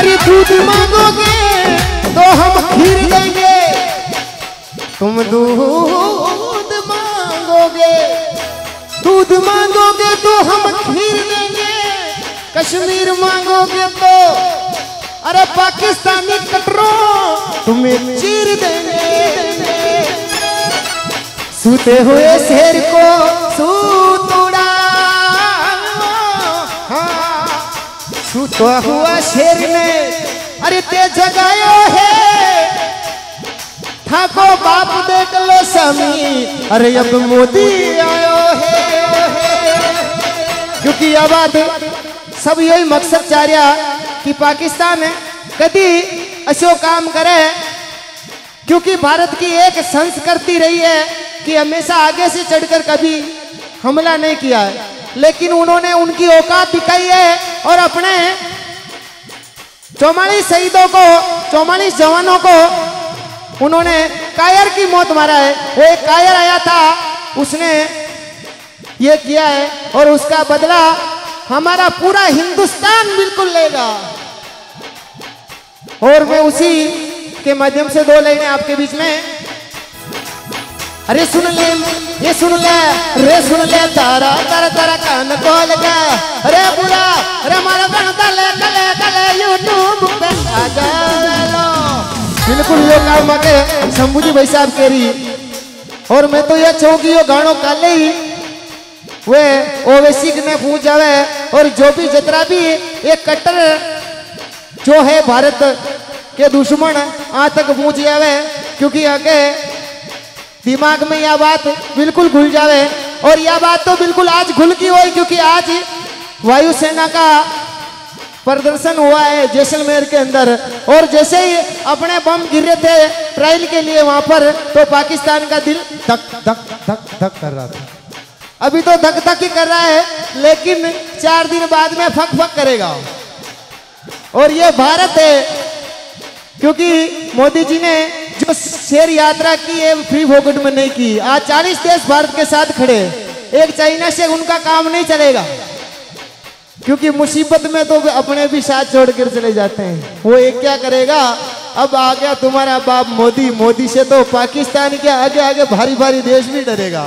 अरे दूध मांगोगे तो हम खीर देंगे, तुम दूध मांगोगे, दूध मांगोगे तो हम खीर देंगे, कश्मीर मांगोगे तो अरे पाकिस्तानी कटरों तुम्हें चीर देंगे। सूते हुए शेर को सूत उड़ा, सूता हुआ शेर ने अरे तेज जगायो है, ठाको बाप देख लो समी अरे अब मोदी आयो है, क्योंकि आबाद सब यही मकसद चाह रहा कि पाकिस्तान कभी ऐसा काम करे, क्योंकि भारत की एक संस्कृति रही है कि हमेशा आगे से चढ़कर कभी हमला नहीं किया है, लेकिन उन्होंने उनकी औकात दिखाई है और अपने 44 शहीदों को 44 जवानों को उन्होंने कायर की मौत मारा है। वो एक कायर आया था, उसने ये किया है और उसका बदला हमारा पूरा हिंदुस्तान बिल्कुल लेगा। और मैं उसी के माध्यम से दो लाइनें आपके बीच में, अरे सुन ले ये सुन ले रे सुन ले तारा तारा तारा कान खोल के, अरे बुरा अरे मारा बनता ले कले कले यूट्यूब पे आजा लो, बिल्कुल ये काम के शंभू जी भाई साहब कह रही। और मैं तो यह चाहूंगी यो गानों काले ही वे ओवैसी में पूछ जावे, और जो भी जितना भी एक कट्टर जो है भारत के दुश्मन आ तक पहुँच जावे, क्योंकि आगे दिमाग में यह बात बिल्कुल घुल जावे। और यह बात तो बिल्कुल आज घुल की हुई, क्योंकि आज वायुसेना का प्रदर्शन हुआ है जैसलमेर के अंदर, और जैसे ही अपने बम गिरे थे ट्रायल के लिए वहाँ पर, तो पाकिस्तान का दिल धक धक धक धक कर रहा था। अभी तो धक धक ही कर रहा है, लेकिन 4 दिन बाद में फक फक करेगा। और ये भारत है, क्योंकि मोदी जी ने जो शेर यात्रा की है फ्री फोकट में नहीं की। आज 40 देश भारत के साथ खड़े, एक चाइना से उनका काम नहीं चलेगा, क्योंकि मुसीबत में तो अपने भी साथ छोड़कर चले जाते हैं। वो एक क्या करेगा, अब आ गया तुम्हारा बाप मोदी, मोदी से तो पाकिस्तान के आगे आगे भारी भारी देश भी डरेगा।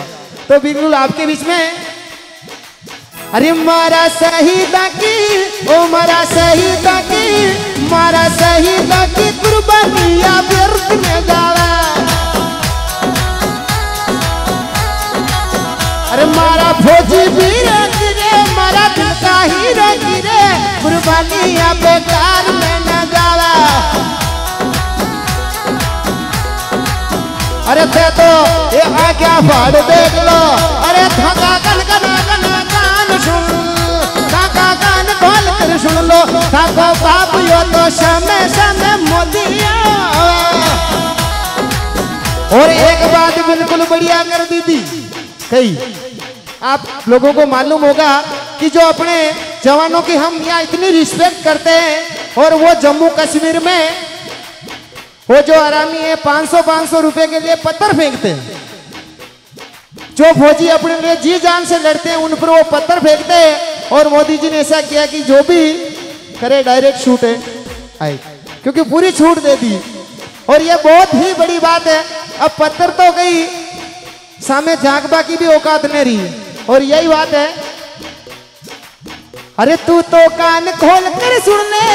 तो बिल्कुल आपके बीच में, अरे मारा की मारा शहीदा की कुर्बानी व्यर्थ न जावे, अरे मारा फौजी वीर गिरे मारा का हीरो गिरे कुर्बानी बेकार में न जावे। अरे ते तो ये आ क्या फाड़ देख लो, अरे धाका कान कान कान कान सुन, धाका कान खोल कर सुन लो, धाको बाप यो तो समय समय मोदी आवे। और एक बात बिल्कुल बढ़िया कर दी थी कई, आप लोगों को मालूम होगा कि जो अपने जवानों की हम यहाँ इतनी रिस्पेक्ट करते हैं, और वो जम्मू कश्मीर में वो जो आरामी है 500-500 रुपए के लिए पत्थर फेंकते हैं, जो फौजी अपने लिए जी जान से लड़ते हैं उन पर वो पत्थर फेंकते हैं। और मोदी जी ने ऐसा किया कि जो भी करे डायरेक्ट शूट है आई, क्योंकि पूरी छूट दे दी, और ये बहुत ही बड़ी बात है। अब पत्थर तो गई, सामने झांकबा की भी औकात नहीं रही। और यही बात है, अरे तू तो कान खोल कर सुन ले,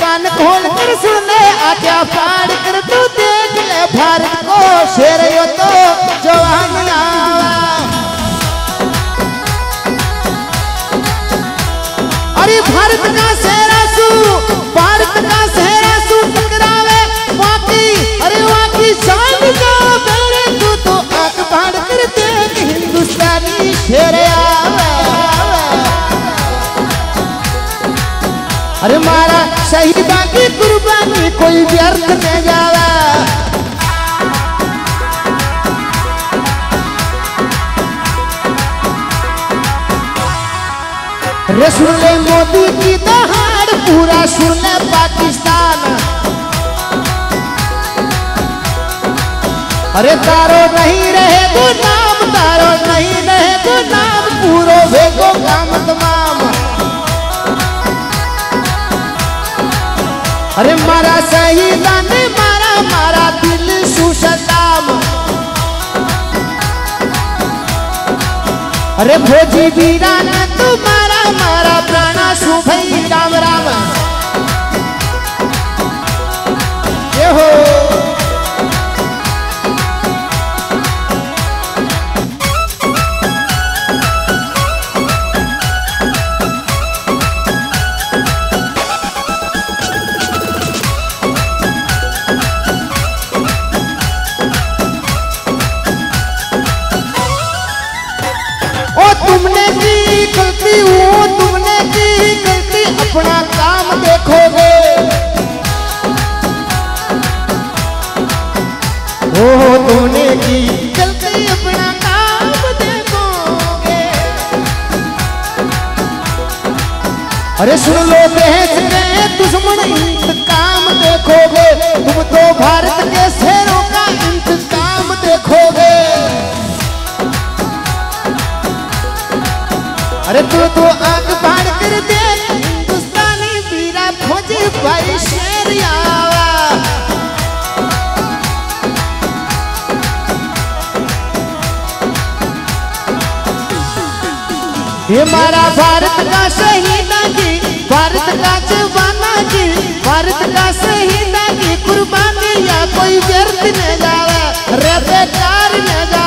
कान खोल कर सुन ले, आजा फाड़ कर तू देख ले भारत को शेर यो तो जवान आवा। अरे भारत का सेहरा सू टकरावे वाकी, अरे वाकी शान का बेरे, तू तो आग फाड़ कर देख हिंदुस्तानी शेर आवा। अरे मारा शहीदा की कुर्बानी कोई व्यर्थ न जावा, अरे सुन ले मोदी की दहाड़ पूरा सुन ले पाकिस्तान, अरे तारो नहीं रहे तो नाम, तारो नहीं रहे तो नाम पूरो वेगो काम तमाम। अरे मारा सही दाने मारा मारा दिल सुशताम। अरे भोजी बीरा ना तू मारा मारा प्राणा सुभई राम राम। ये हो अपना काम देखोगे वो तूने की गलती अपना काम देखोगे। अरे सुन लो बहस में दुश्मन इंतकाम देखोगे। तुम तो भारत के शेरों का इंतकाम देखोगे। अरे तू तो आग बाढ़ कर दे भाई शेर आवा। ये मारा भारत का शहीदा की भारत का जवाना की भारत का शहीदा की कुर्बानी या कोई व्यर्थ न जावा रे बेकार न जावा।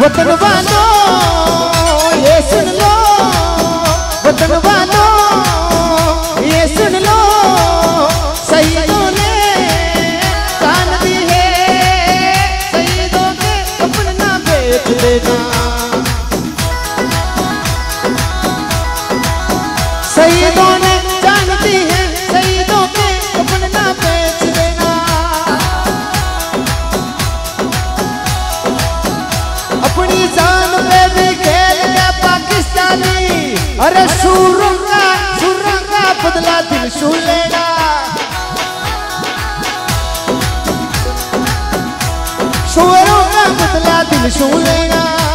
वतन वालो ये सुन लो, वतन वालो ये सुन लो, शहीदों ने जान दी है, शहीदों के कफन ना बेच देना, शहीदों ने जान दी है, शहीदों के कफन ना बेच देना। अपनी जान पे भी खेल गया पाकिस्तानी। अरे शूरों का बदला दिल शू लेगा। शूरों का बदला दिल शू लेगा।